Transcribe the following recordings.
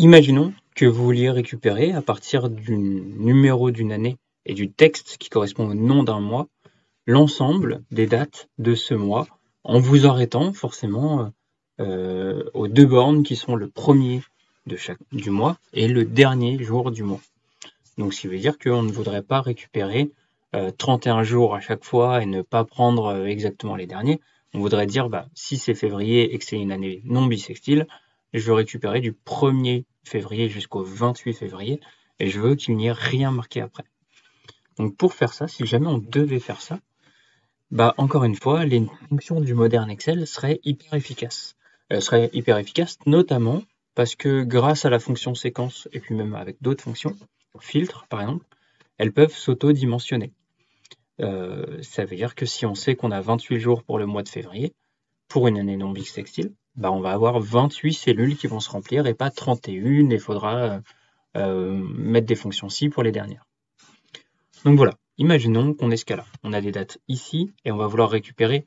Imaginons que vous vouliez récupérer à partir du numéro d'une année et du texte qui correspond au nom d'un mois, l'ensemble des dates de ce mois, en vous arrêtant forcément aux deux bornes qui sont le premier du mois et le dernier jour du mois. Donc ce qui veut dire qu'on ne voudrait pas récupérer 31 jours à chaque fois et ne pas prendre exactement les derniers. On voudrait dire, bah, si c'est février et que c'est une année non bissextile, je veux récupérer du 1er février jusqu'au 28 février et je veux qu'il n'y ait rien marqué après. Donc pour faire ça, si jamais on devait faire ça, bah encore une fois, les fonctions du moderne Excel seraient hyper efficaces. Elles seraient hyper efficaces notamment parce que grâce à la fonction séquence et puis même avec d'autres fonctions, filtre par exemple, elles peuvent s'auto-dimensionner. Ça veut dire que si on sait qu'on a 28 jours pour le mois de février, pour une année non bissextile, bah on va avoir 28 cellules qui vont se remplir et pas 31, et il faudra mettre des fonctions ci pour les dernières. Donc voilà, imaginons qu'on est ce cas-là. On a des dates ici, et on va vouloir récupérer,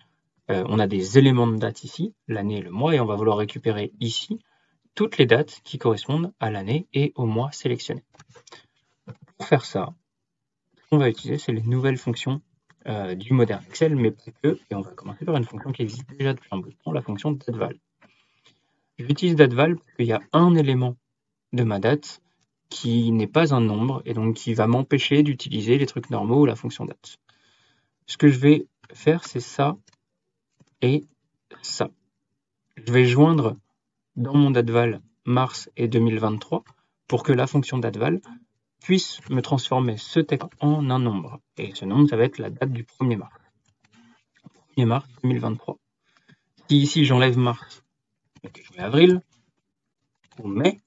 on a des éléments de date ici, l'année et le mois, et on va vouloir récupérer ici toutes les dates qui correspondent à l'année et au mois sélectionné. Pour faire ça, on va utiliser, c'est les nouvelles fonctions du moderne Excel, mais pas que, et on va commencer par une fonction qui existe déjà depuis un bout de temps, la fonction DateVal. J'utilise DateVal parce qu'il y a un élément de ma date qui n'est pas un nombre, et donc qui va m'empêcher d'utiliser les trucs normaux ou la fonction date. Ce que je vais faire, c'est ça et ça. Je vais joindre dans mon DateVal mars et 2023 pour que la fonction DateVal puisse me transformer ce texte en un nombre. Et ce nombre, ça va être la date du 1er mars. 1er mars 2023. Si ici, j'enlève mars, donc je mets avril, ou mai,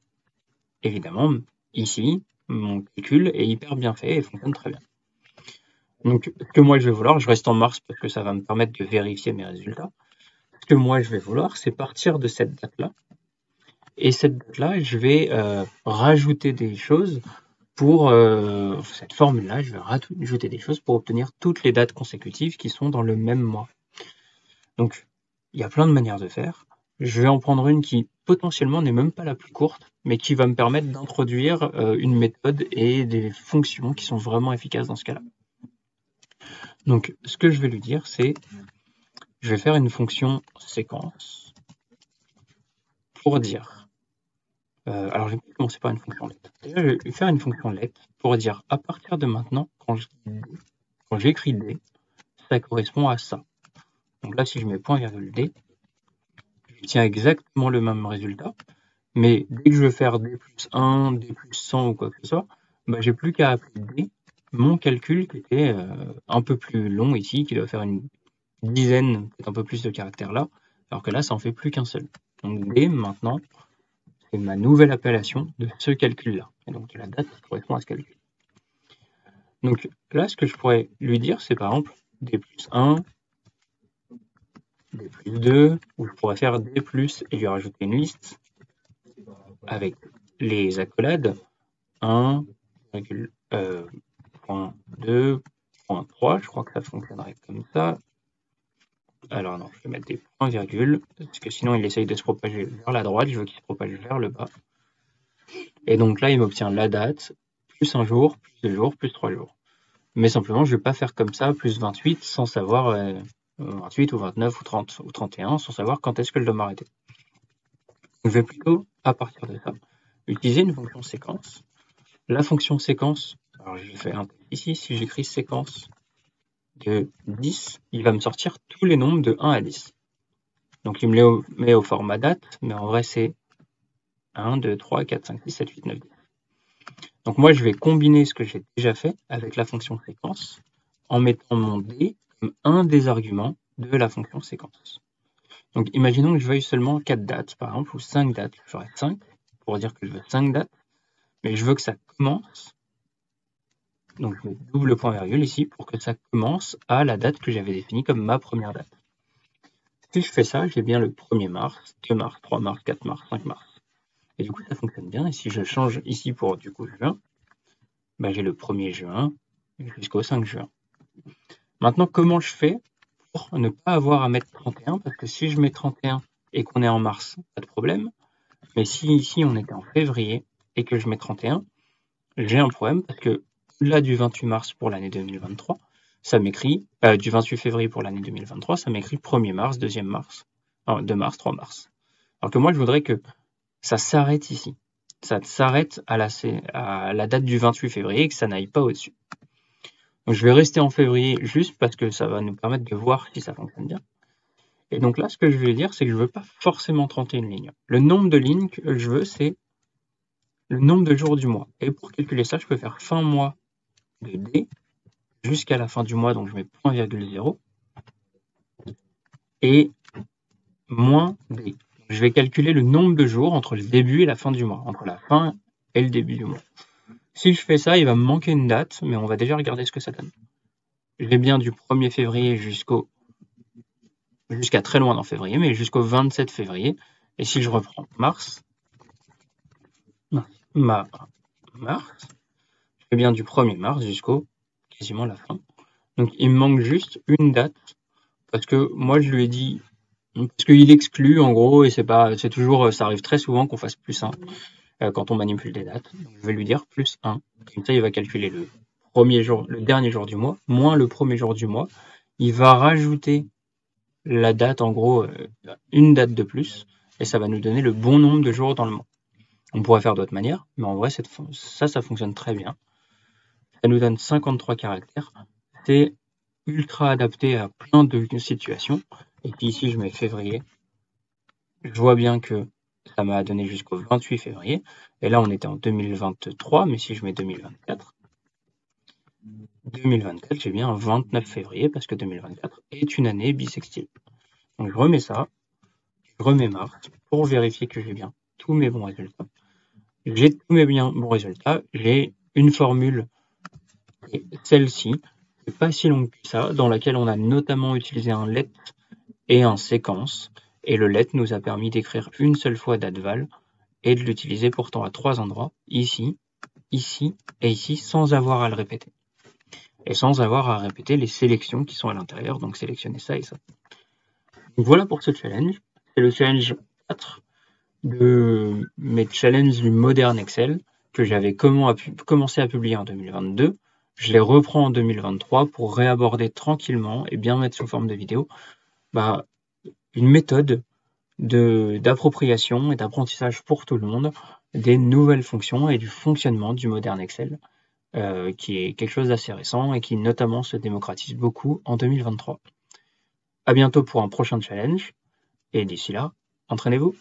évidemment, ici, mon calcul est hyper bien fait et fonctionne très bien. Donc, ce que moi je vais vouloir, je reste en mars parce que ça va me permettre de vérifier mes résultats. Ce que moi je vais vouloir, c'est partir de cette date-là. Et cette date-là, je vais rajouter des choses pour cette formule-là, je vais rajouter des choses pour obtenir toutes les dates consécutives qui sont dans le même mois. Donc, il y a plein de manières de faire. Je vais en prendre une qui, potentiellement, n'est même pas la plus courte, mais qui va me permettre d'introduire une méthode et des fonctions qui sont vraiment efficaces dans ce cas-là. Donc, ce que je vais lui dire, c'est je vais faire une fonction séquence pour dire alors, je vais commencer par une fonction let. Déjà, je vais faire une fonction let pour dire à partir de maintenant, quand j'écris d, ça correspond à ça. Donc là, si je mets point virgule d, j'obtiens exactement le même résultat. Mais dès que je veux faire d plus 1, d plus 100 ou quoi que ce soit, bah, j'ai plus qu'à appeler d mon calcul qui était un peu plus long ici, qui doit faire une dizaine, peut-être un peu plus de caractères là, alors que là, ça en fait plus qu'un seul. Donc d maintenant, c'est ma nouvelle appellation de ce calcul-là. Et donc, la date correspond à ce calcul. Donc là, ce que je pourrais lui dire, c'est par exemple D plus 1, D plus 2, ou je pourrais faire D plus et lui rajouter une liste avec les accolades 1,2.3, je crois que ça fonctionnerait comme ça. Alors non, je vais mettre des points virgules, parce que sinon il essaye de se propager vers la droite, je veux qu'il se propage vers le bas. Et donc là, il m'obtient la date, plus un jour, plus 2 jours, plus 3 jours. Mais simplement, je ne vais pas faire comme ça, plus 28, sans savoir 28 ou 29 ou 30 ou 31, sans savoir quand est-ce que je dois m'arrêter. Je vais plutôt, à partir de ça, utiliser une fonction séquence. La fonction séquence, alors je fais un test ici, si j'écris séquence de 10, il va me sortir tous les nombres de 1 à 10. Donc il me les met au format date, mais en vrai c'est 1, 2, 3, 4, 5, 6, 7, 8, 9, 10. Donc moi je vais combiner ce que j'ai déjà fait avec la fonction séquence en mettant mon D comme un des arguments de la fonction séquence. Donc imaginons que je veuille seulement 4 dates par exemple, ou 5 dates, je ferai 5 pour dire que je veux 5 dates, mais je veux que ça commence. Donc je mets double point virgule ici pour que ça commence à la date que j'avais définie comme ma première date. Si je fais ça, j'ai bien le 1er mars, 2 mars, 3 mars, 4 mars, 5 mars. Et du coup, ça fonctionne bien. Et si je change ici pour du coup juin, bah, j'ai le 1er juin jusqu'au 5 juin. Maintenant, comment je fais pour ne pas avoir à mettre 31? Parce que si je mets 31 et qu'on est en mars, pas de problème. Mais si ici on était en février et que je mets 31, j'ai un problème parce que là du 28 mars pour l'année 2023, ça m'écrit, du 28 février pour l'année 2023, ça m'écrit 1er mars, 2e mars, 2 mars, 3 mars. Alors que moi je voudrais que ça s'arrête ici, ça s'arrête à la date du 28 février et que ça n'aille pas au-dessus. Donc je vais rester en février juste parce que ça va nous permettre de voir si ça fonctionne bien. Et donc là, ce que je vais dire, c'est que je ne veux pas forcément 31 lignes. Le nombre de lignes que je veux, c'est le nombre de jours du mois. Et pour calculer ça, je peux faire fin mois de D jusqu'à la fin du mois, donc je mets .0 et moins D. Je vais calculer le nombre de jours entre le début et la fin du mois, entre la fin et le début du mois. Si je fais ça, il va me manquer une date, mais on va déjà regarder ce que ça donne. Je vais bien du 1er février jusqu'à très loin dans février, mais jusqu'au 27 février. Et si je reprends mars, je fais bien du 1er mars jusqu'au quasiment la fin. Donc il me manque juste une date, parce que moi je lui ai dit, parce qu'il exclut en gros, et c'est toujours, ça arrive très souvent qu'on fasse plus 1 quand on manipule des dates. Donc, je vais lui dire plus 1, comme ça il va calculer le dernier jour du mois, moins le premier jour du mois, il va rajouter la date, en gros, une date de plus, et ça va nous donner le bon nombre de jours dans le mois. On pourrait faire d'autres manières, mais en vrai, ça fonctionne très bien. Ça nous donne 53 caractères. C'est ultra adapté à plein de situations. Et puis ici, je mets février. Je vois bien que ça m'a donné jusqu'au 28 février. Et là, on était en 2023, mais si je mets 2024, j'ai bien un 29 février parce que 2024 est une année bissextile. Donc je remets ça, je remets mars pour vérifier que j'ai bien tous mes bons résultats. J'ai tous mes bons résultats, j'ai une formule, celle-ci, c'est pas si longue que ça, dans laquelle on a notamment utilisé un let et un séquence, et le let nous a permis d'écrire une seule fois dateVal et de l'utiliser pourtant à 3 endroits, ici, ici et ici, sans avoir à le répéter. Et sans avoir à répéter les sélections qui sont à l'intérieur, donc sélectionner ça et ça. Donc voilà pour ce challenge, c'est le challenge 4 de mes challenges du moderne Excel que j'avais commencé à publier en 2022. Je les reprends en 2023 pour réaborder tranquillement et bien mettre sous forme de vidéo une méthode d'appropriation et d'apprentissage pour tout le monde des nouvelles fonctions et du fonctionnement du moderne Excel. Qui est quelque chose d'assez récent et qui notamment se démocratise beaucoup en 2023. À bientôt pour un prochain challenge, et d'ici là, entraînez-vous!